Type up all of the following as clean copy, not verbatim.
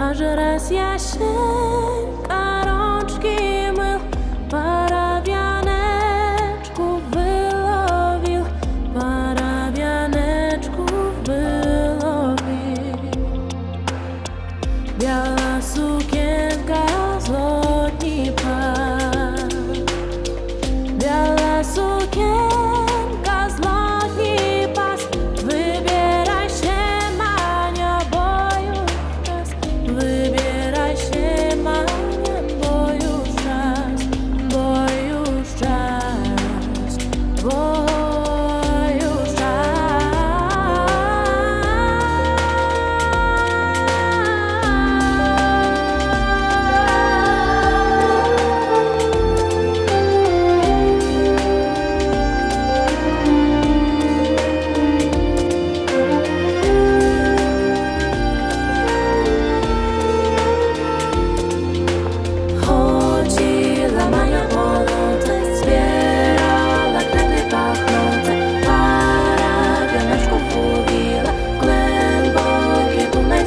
a że raz jasienka rączki mył, parawianeczków wylowił. Biała sukienka z lotni par, biała sukienka.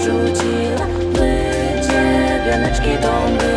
Chodziła, by dziewianeczki dąby.